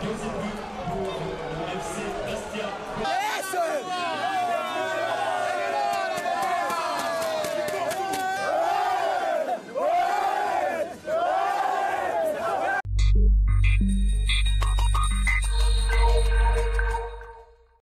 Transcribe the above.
Deuxième but pour le FC Bastia.